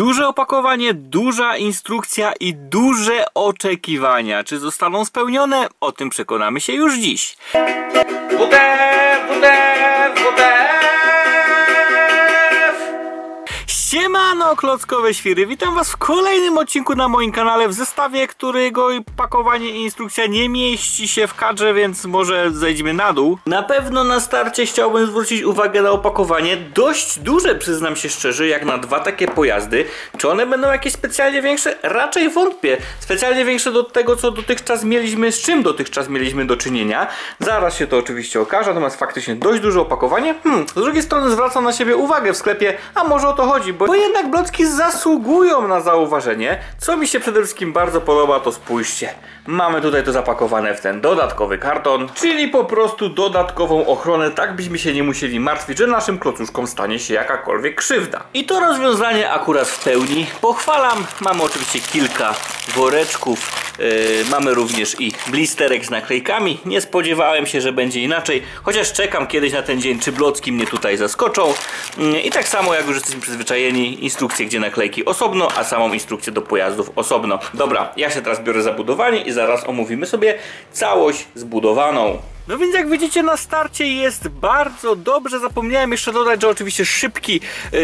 Duże opakowanie, duża instrukcja i duże oczekiwania. Czy zostaną spełnione? O tym przekonamy się już dziś. Siemano, klockowe świry, witam was w kolejnym odcinku na moim kanale w zestawie, którego pakowanie i instrukcja nie mieści się w kadrze, więc może zejdźmy na dół. Na pewno na starcie chciałbym zwrócić uwagę na opakowanie, dość duże, przyznam się szczerze, jak na dwa takie pojazdy. Czy one będą jakieś specjalnie większe? Raczej wątpię. Specjalnie większe do tego, co dotychczas mieliśmy, z czym dotychczas mieliśmy do czynienia. Zaraz się to oczywiście okaże, natomiast faktycznie dość duże opakowanie. Z drugiej strony zwracam na siebie uwagę w sklepie, a może o to chodzi, bo jednak blocki zasługują na zauważenie. Co mi się przede wszystkim bardzo podoba, to spójrzcie. Mamy tutaj to zapakowane w ten dodatkowy karton, czyli po prostu dodatkową ochronę, tak byśmy się nie musieli martwić, że naszym klocuszkom stanie się jakakolwiek krzywda. I to rozwiązanie akurat w pełni pochwalam. Mamy oczywiście kilka woreczków, mamy również i blisterek z naklejkami. Nie spodziewałem się, że będzie inaczej, chociaż czekam kiedyś na ten dzień, czy blocki mnie tutaj zaskoczą. I tak samo jak już jesteśmy przyzwyczajeni, instrukcje, gdzie naklejki osobno, a samą instrukcję do pojazdów osobno. Dobra, ja się teraz biorę za budowanie i zaraz omówimy sobie całość zbudowaną. No więc jak widzicie, na starcie jest bardzo dobrze. Zapomniałem jeszcze dodać, że oczywiście szybki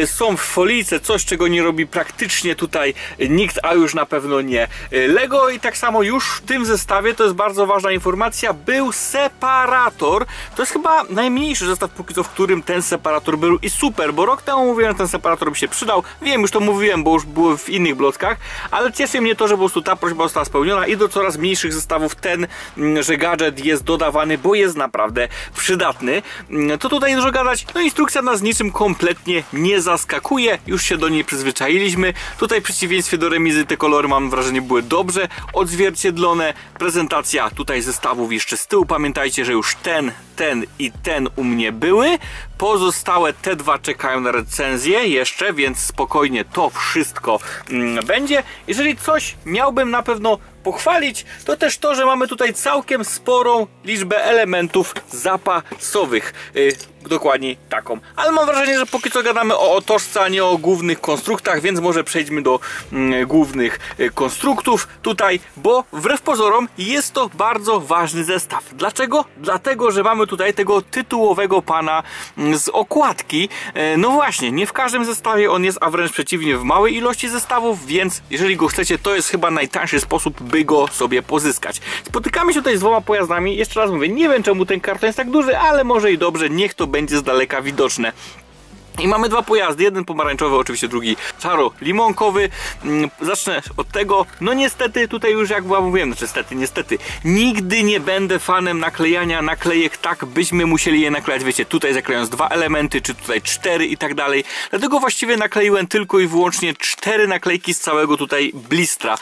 są w folice, coś czego nie robi praktycznie tutaj nikt, a już na pewno nie Lego. I tak samo już w tym zestawie, to jest bardzo ważna informacja, był separator. To jest chyba najmniejszy zestaw póki co, w którym ten separator był i super, bo rok temu mówiłem, że ten separator mi się przydał. Wiem, już to mówiłem, bo już były w innych blockach, ale cieszy mnie to, że po prostu ta prośba została spełniona i do coraz mniejszych zestawów ten, że gadżet jest dodawany, bo jest naprawdę przydatny. To tutaj dużo gadać, no instrukcja nas niczym kompletnie nie zaskakuje, już się do niej przyzwyczailiśmy. Tutaj w przeciwieństwie do remizy te kolory, mam wrażenie, były dobrze odzwierciedlone. Prezentacja tutaj zestawów jeszcze z tyłu, pamiętajcie, że już ten i ten u mnie były. Pozostałe te dwa czekają na recenzję jeszcze, więc spokojnie to wszystko będzie. Jeżeli coś miałbym na pewno pochwalić, to też to, że mamy tutaj całkiem sporą liczbę elementów zapasowych. Dokładnie taką. Ale mam wrażenie, że póki co gadamy o otoczce, a nie o głównych konstruktach, więc może przejdźmy do głównych konstruktów tutaj, bo wbrew pozorom jest to bardzo ważny zestaw. Dlaczego? Dlatego, że mamy tutaj tego tytułowego pana z okładki. No właśnie, nie w każdym zestawie on jest, a wręcz przeciwnie, w małej ilości zestawów, więc jeżeli go chcecie, to jest chyba najtańszy sposób, by go sobie pozyskać. Spotykamy się tutaj z dwoma pojazdami. Jeszcze raz mówię, nie wiem czemu ten karton jest tak duży, ale może i dobrze, niech to będzie z daleka widoczne. I mamy dwa pojazdy, jeden pomarańczowy, oczywiście drugi czaro-limonkowy. Zacznę od tego, no niestety tutaj już jak mówiłem, znaczy niestety nigdy nie będę fanem naklejania naklejek tak, byśmy musieli je naklejać, wiecie, tutaj zaklejając dwa elementy, czy tutaj cztery i tak dalej. Dlatego właściwie nakleiłem tylko i wyłącznie cztery naklejki z całego tutaj blistra,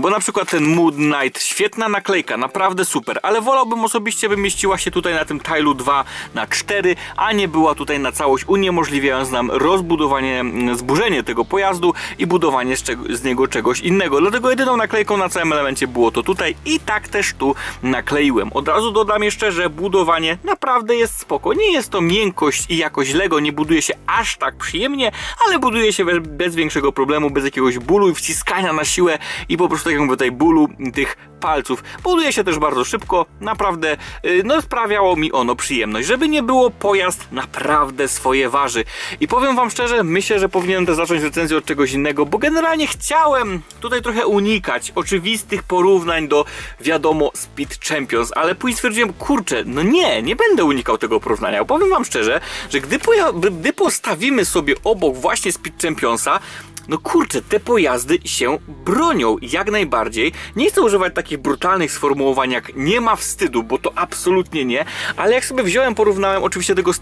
bo na przykład ten Moon Knight, świetna naklejka, naprawdę super, ale wolałbym osobiście, by mieściła się tutaj na tym tile'u 2x4, a nie była tutaj na całość, uniemożliwiona nam rozbudowanie, zburzenie tego pojazdu i budowanie z niego czegoś innego. Dlatego jedyną naklejką na całym elemencie było to tutaj i tak też tu nakleiłem. Od razu dodam jeszcze, że budowanie naprawdę jest spoko. Nie jest to miękkość i jakość Lego, nie buduje się aż tak przyjemnie, ale buduje się bez większego problemu, bez jakiegoś bólu i wciskania na siłę i po prostu, tak jak mówię, tutaj bólu tych palców. Buduje się też bardzo szybko, naprawdę no, sprawiało mi ono przyjemność. Żeby nie było, pojazd naprawdę swoje waży. I powiem wam szczerze, myślę, że powinienem też zacząć recenzję od czegoś innego, bo generalnie chciałem tutaj trochę unikać oczywistych porównań do, wiadomo, Speed Champions, ale później stwierdziłem, kurczę, no nie będę unikał tego porównania. Bo powiem wam szczerze, że gdy postawimy sobie obok właśnie Speed Championsa, no kurczę, te pojazdy się bronią jak najbardziej. Nie chcę używać takich brutalnych sformułowań jak nie ma wstydu, bo to absolutnie nie, ale jak sobie porównałem oczywiście tego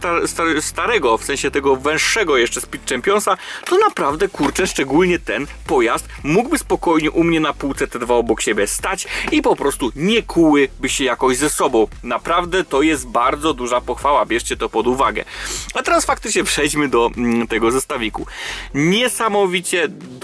starego, w sensie tego węższego jeszcze Speed Championsa, to naprawdę kurczę, szczególnie ten pojazd mógłby spokojnie u mnie na półce te dwa obok siebie stać i po prostu nie kłułyby się jakoś ze sobą. Naprawdę to jest bardzo duża pochwała, bierzcie to pod uwagę. A teraz faktycznie przejdźmy do tego zestawiku. Niesamowicie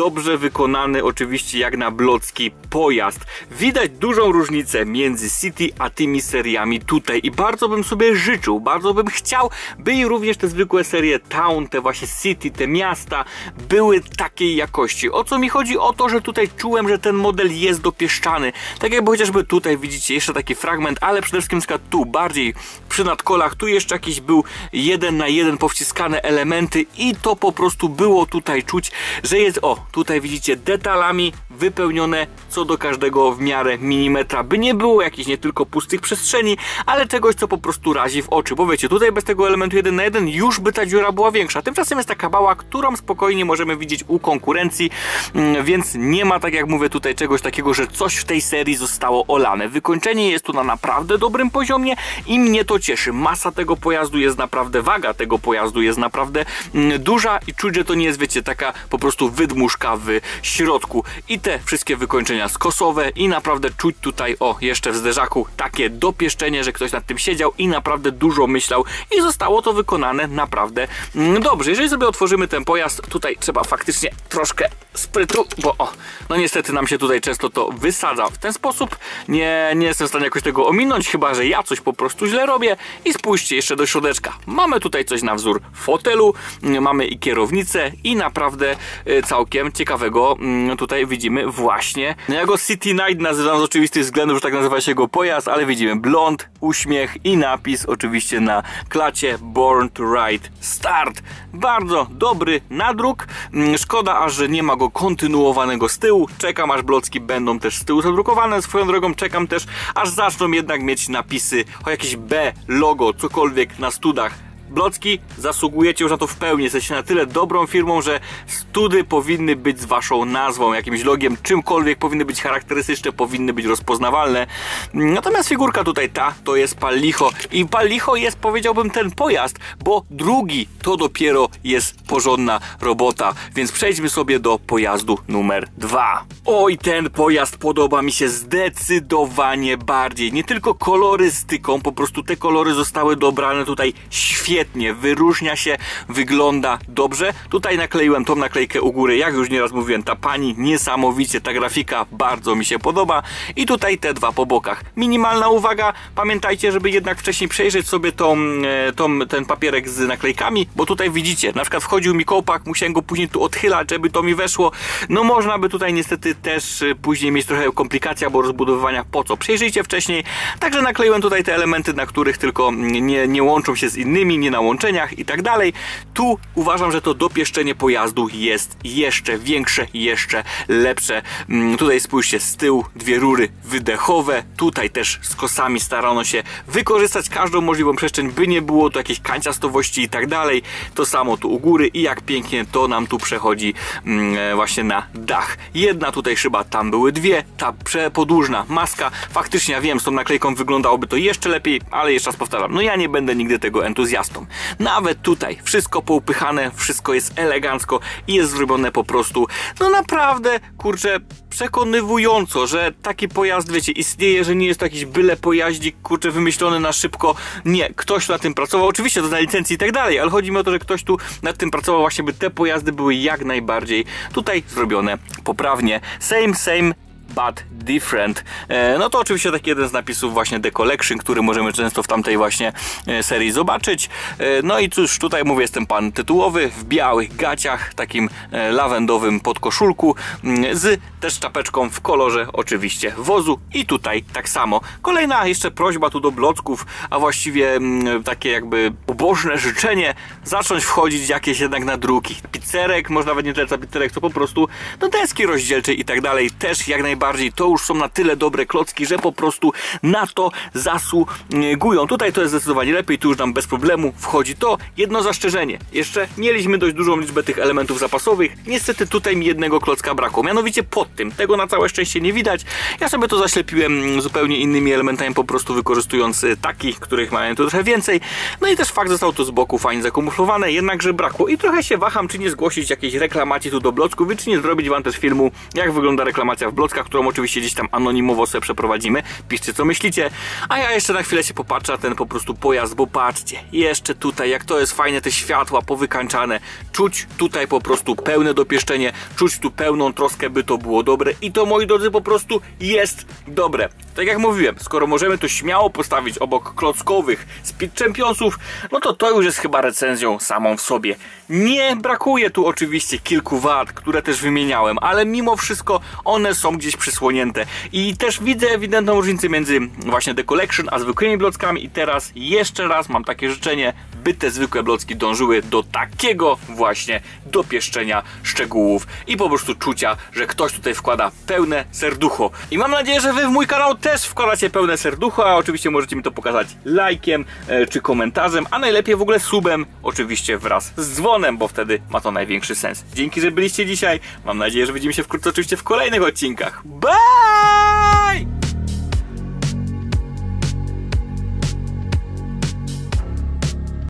dobrze wykonany, oczywiście jak na blocki, pojazd. Widać dużą różnicę między City a tymi seriami tutaj i bardzo bym sobie życzył, bardzo bym chciał, by również te zwykłe serie Town, te właśnie City, te miasta były takiej jakości. O co mi chodzi? O to, że tutaj czułem, że ten model jest dopieszczany. Tak jakby chociażby tutaj widzicie jeszcze taki fragment, ale przede wszystkim tu bardziej przy nadkolach, tu jeszcze jakiś był 1 na 1 powciskane elementy i to po prostu było tutaj czuć, że jest, o, tutaj widzicie detalami wypełnione co do każdego w miarę milimetra, by nie było jakichś nie tylko pustych przestrzeni, ale czegoś, co po prostu razi w oczy, bo wiecie, tutaj bez tego elementu 1 na 1 już by ta dziura była większa, tymczasem jest taka mała, którą spokojnie możemy widzieć u konkurencji, więc nie ma, tak jak mówię, tutaj czegoś takiego, że coś w tej serii zostało olane. Wykończenie jest tu na naprawdę dobrym poziomie i mnie to cieszy. Masa tego pojazdu jest naprawdę, waga tego pojazdu jest naprawdę duża i czuć, że to nie jest, wiecie, taka po prostu wydmuszka w środku. I te wszystkie wykończenia skosowe i naprawdę czuć tutaj, o, jeszcze w zderzaku takie dopieszczenie, że ktoś nad tym siedział i naprawdę dużo myślał i zostało to wykonane naprawdę dobrze. Jeżeli sobie otworzymy ten pojazd, tutaj trzeba faktycznie troszkę sprytu, bo o, no niestety nam się tutaj często to wysadza w ten sposób. Nie jestem w stanie jakoś tego ominąć, chyba że ja coś po prostu źle robię. I spójrzcie jeszcze do środeczka. Mamy tutaj coś na wzór fotelu, mamy i kierownicę i naprawdę całkiem ciekawego tutaj widzimy właśnie. Ja go City Night nazywam z oczywistych względów, że tak nazywa się jego pojazd, ale widzimy blond, uśmiech i napis oczywiście na klacie Born to Ride Start. Bardzo dobry nadruk. Szkoda, aż nie ma go kontynuowanego z tyłu. Czekam, aż blocki będą też z tyłu zadrukowane. Swoją drogą czekam też, aż zaczną jednak mieć napisy o jakieś B, logo, cokolwiek na studach. Blocki, zasługujecie już na to w pełni. Jesteście na tyle dobrą firmą, że study powinny być z waszą nazwą, jakimś logiem, czymkolwiek, powinny być charakterystyczne, powinny być rozpoznawalne. Natomiast figurka tutaj ta, to jest Pallicho. I Pallicho jest, powiedziałbym, ten pojazd, bo drugi to dopiero jest porządna robota. Więc przejdźmy sobie do pojazdu numer 2. Oj, ten pojazd podoba mi się zdecydowanie bardziej. Nie tylko kolorystyką, po prostu te kolory zostały dobrane tutaj świetnie. Wyróżnia się, wygląda dobrze. Tutaj nakleiłem tą naklejkę u góry, jak już nieraz mówiłem, ta pani niesamowicie, ta grafika bardzo mi się podoba i tutaj te dwa po bokach. Minimalna uwaga, pamiętajcie, żeby jednak wcześniej przejrzeć sobie ten papierek z naklejkami, bo tutaj widzicie, na przykład wchodził mi kołpak, musiałem go później tu odchylać, żeby to mi weszło. No można by tutaj niestety też później mieć trochę komplikacji, bo rozbudowywania po co. Przejrzyjcie wcześniej, także nakleiłem tutaj te elementy, na których tylko nie łączą się z innymi, nie na łączeniach i tak dalej. Tu uważam, że to dopieszczenie pojazdu jest jeszcze większe, jeszcze lepsze. Tutaj spójrzcie, z tyłu dwie rury wydechowe, tutaj też z kosami starano się wykorzystać każdą możliwą przestrzeń, by nie było tu jakiejś kanciastowości i tak dalej. To samo tu u góry i jak pięknie to nam tu przechodzi właśnie na dach. Jedna tutaj szyba, tam były dwie, ta przepodłużna maska. Faktycznie, ja wiem, z tą naklejką wyglądałoby to jeszcze lepiej, ale jeszcze raz powtarzam, no ja nie będę nigdy tego entuzjastą. Nawet tutaj wszystko poupychane, wszystko jest elegancko i jest zrobione po prostu, no naprawdę, kurczę, przekonywująco, że taki pojazd, wiecie, istnieje, że nie jest to jakiś byle pojaździk, kurczę, wymyślony na szybko. Nie, ktoś nad tym pracował, oczywiście to na licencji i tak dalej, ale chodzi mi o to, że ktoś tu nad tym pracował właśnie, by te pojazdy były jak najbardziej tutaj zrobione poprawnie. Same but different. No to oczywiście taki jeden z napisów właśnie The Collection, który możemy często w tamtej właśnie serii zobaczyć. No i cóż, tutaj mówię, jestem pan tytułowy w białych gaciach, takim lawendowym podkoszulku z też czapeczką w kolorze oczywiście wozu i tutaj tak samo. Kolejna jeszcze prośba tu do blocków, a właściwie takie jakby ubożne życzenie, zacząć wchodzić jakieś jednak nadruki. Pizzerek, może nawet nie tyle pizzerek, to po prostu do deski rozdzielczej i tak dalej, też jak najbardziej. To już są na tyle dobre klocki, że po prostu na to zasługują. Tutaj to jest zdecydowanie lepiej, tu już nam bez problemu wchodzi to. Jedno zastrzeżenie, jeszcze mieliśmy dość dużą liczbę tych elementów zapasowych, niestety tutaj mi jednego klocka brakło, mianowicie pod tym, tego na całe szczęście nie widać. Ja sobie to zaślepiłem zupełnie innymi elementami, po prostu wykorzystując takich, których miałem tu trochę więcej. No i też fakt, został to z boku fajnie zakamuflowane, jednakże brakło i trochę się waham, czy nie zgłosić jakiejś reklamacji tu do blocków, czy nie zrobić wam też filmu, jak wygląda reklamacja w blockach, którą oczywiście gdzieś tam anonimowo sobie przeprowadzimy. Piszcie, co myślicie, a ja jeszcze na chwilę się popatrzę na ten po prostu pojazd, bo patrzcie, jeszcze tutaj, jak to jest fajne, te światła powykańczane, czuć tutaj po prostu pełne dopieszczenie, czuć tu pełną troskę, by to było dobre i to, moi drodzy, po prostu jest dobre. Tak jak mówiłem, skoro możemy to śmiało postawić obok klockowych Speed Championsów, no to to już jest chyba recenzją samą w sobie. Nie brakuje tu oczywiście kilku wad, które też wymieniałem, ale mimo wszystko one są gdzieś przysłonięte i też widzę ewidentną różnicę między właśnie The Collection a zwykłymi blockami i teraz jeszcze raz mam takie życzenie, by te zwykłe blocki dążyły do takiego właśnie dopieszczenia szczegółów i po prostu czucia, że ktoś tutaj wkłada pełne serducho. I mam nadzieję, że wy w mój kanał też wkładacie pełne serducho, a oczywiście możecie mi to pokazać lajkiem czy komentarzem, a najlepiej w ogóle subem, oczywiście wraz z dzwonem, bo wtedy ma to największy sens. Dzięki, że byliście dzisiaj. Mam nadzieję, że widzimy się wkrótce oczywiście w kolejnych odcinkach. Bye!